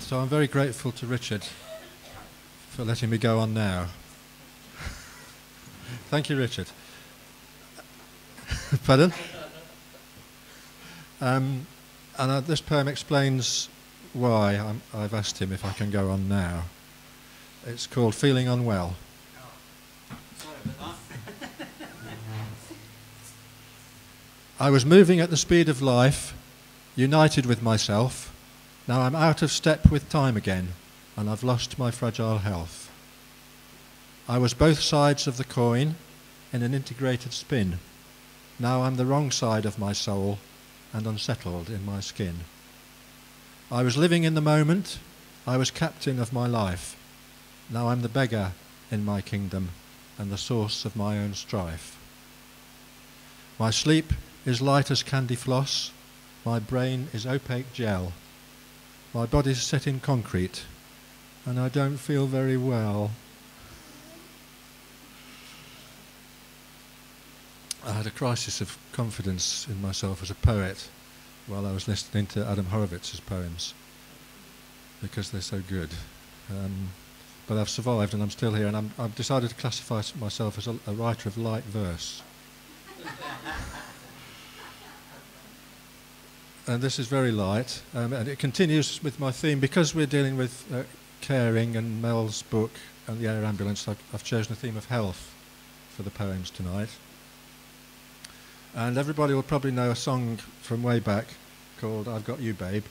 So I'm very grateful to Richard for letting me go on now. Thank you, Richard. Pardon? And this poem explains why I've asked him if I can go on now. It's called Feeling Unwell. I was moving at the speed of life, united with myself. Now I'm out of step with time again, and I've lost my fragile health. I was both sides of the coin in an integrated spin. Now I'm the wrong side of my soul and unsettled in my skin. I was living in the moment. I was captain of my life. Now I'm the beggar in my kingdom and the source of my own strife. My sleep is light as candy floss, my brain is opaque gel, my body's set in concrete, and I don't feel very well. I had a crisis of confidence in myself as a poet while I was listening to Adam Horowitz's poems, because they're so good. But I've survived and I'm still here, and I've decided to classify myself as a writer of light verse. And this is very light, and it continues with my theme. Because we're dealing with caring and Mel's book and the air ambulance, I've chosen a theme of health for the poems tonight. And everybody will probably know a song from way back called I've Got You Babe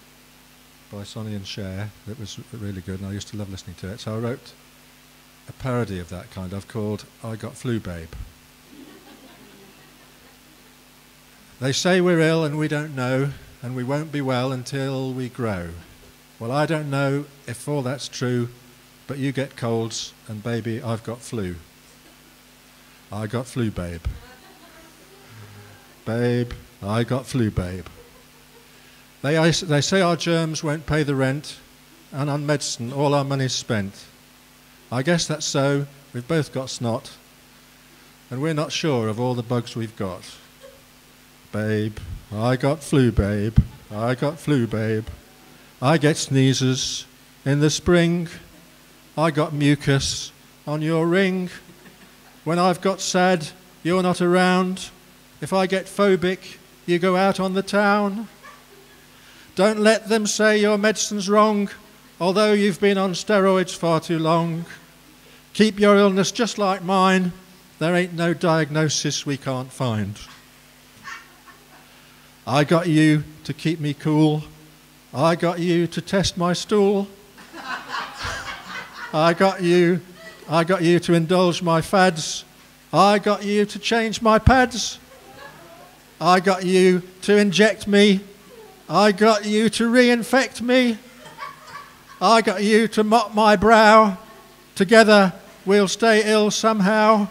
by Sonny and Cher. That was really good, and I used to love listening to it. So I wrote a parody of that kind I've called I Got Flu Babe. They say we're ill and we don't know, and we won't be well until we grow. Well, I don't know if all that's true, but you get colds and baby, I've got flu. I got flu, babe. Babe, I got flu, babe. They say our germs won't pay the rent, and on medicine all our money's spent. I guess that's so, we've both got snot, and we're not sure of all the bugs we've got. Babe, I got flu, babe, I got flu, babe. I get sneezes in the spring. I got mucus on your ring. When I've got sad, you're not around. If I get phobic, you go out on the town. Don't let them say your medicine's wrong, although you've been on steroids far too long. Keep your illness just like mine. There ain't no diagnosis we can't find. I got you to keep me cool. I got you to test my stool. I got you to indulge my fads. I got you to change my pads. I got you to inject me. I got you to reinfect me. I got you to mop my brow. Together we'll stay ill somehow.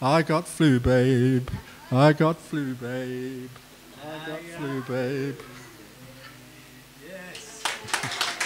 I got flu, babe. I got flu, babe. I got flu, babe. Yes.